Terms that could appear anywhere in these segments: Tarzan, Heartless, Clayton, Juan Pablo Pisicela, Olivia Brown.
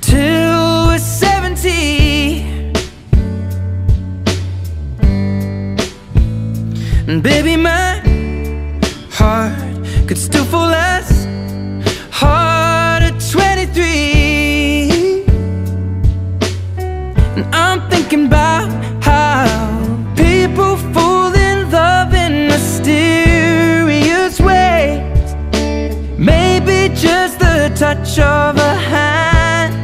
till we're 70. And baby, my heart could still fall as hard at 23. And I'm thinking about how people fall in love in mysterious ways. Maybe just the touch of a hand.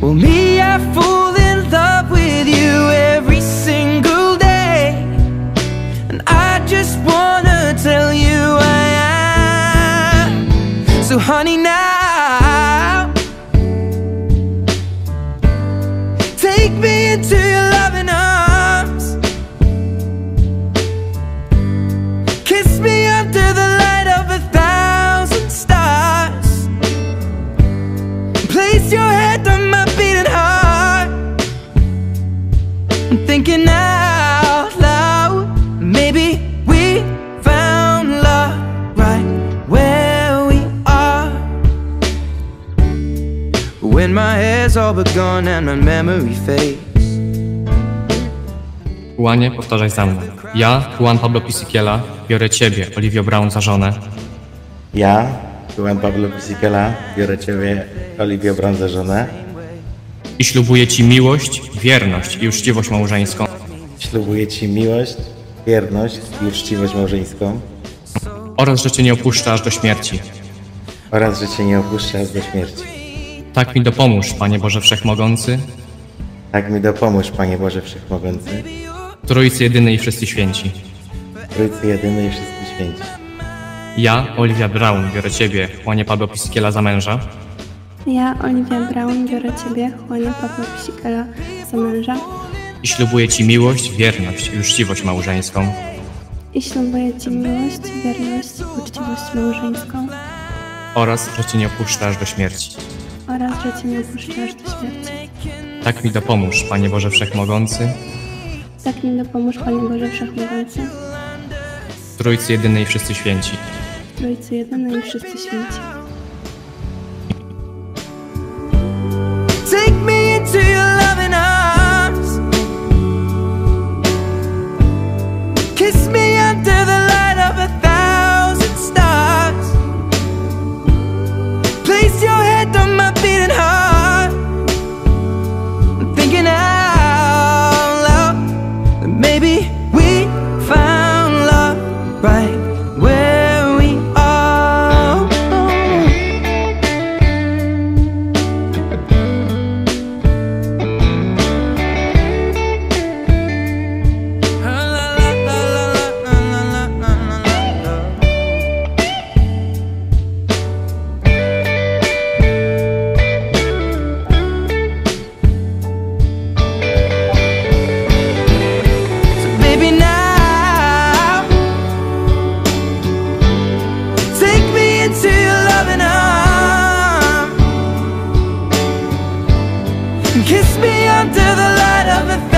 Well, me, I fall in love with you every single day, and I just wanna tell you I am. So honey, now take me into your loving arms, kiss me under the light of 1,000 stars, place your head on my beating heart. I'm thinking out loud, maybe we found love right where we are. When my hair's all but gone and my memory fades. Juanie, powtarzaj za mną. Ja, Juan Pablo Pisicela, biorę ciebie, Olivia Brown, za żonę. Ja, Juan Pablo Pisicela, biorę ciebie, Olivia Brown, za żonę. I ślubuję ci miłość, wierność i uczciwość małżeńską. Ślubuję ci miłość, wierność i uczciwość małżeńską. Oraz, że cię nie opuszczę aż do śmierci. Oraz, że cię nie opuszczę aż do śmierci. Tak mi dopomóż, Panie Boże Wszechmogący, Tak mi dopomóż, Panie Boże Wszechmogący, Trójcy Jedyny i Wszyscy Święci. Trójcy Jedyny i Wszyscy Święci. Ja, Olivia Brown, biorę ciebie, Juanie Pablo Pisicela, za męża. Ja, Olivia Brown, biorę ciebie, Juanie Pablo Pisicela, za męża. I ślubuję ci miłość, wierność i uczciwość małżeńską. I ślubuję ci miłość, wierność i uczciwość małżeńską. Oraz, że cię nie opuszczę aż do śmierci. Oraz, że cię nie opuszczę aż do śmierci. Tak mi dopomóż, Panie Boże Wszechmogący, Tak mi dopomóż, Panie Boże Wszechmogący, Trójcy Jedyny i Wszyscy Święci. Trójcy Jedyny i Wszyscy Święci. Take me into your loving arms, kiss me under the light of 1,000 stars, place your head on my beating heart. I'm thinking out loud that maybe we found love right where we are. So baby, now take me into your loving arms, kiss me under the light of a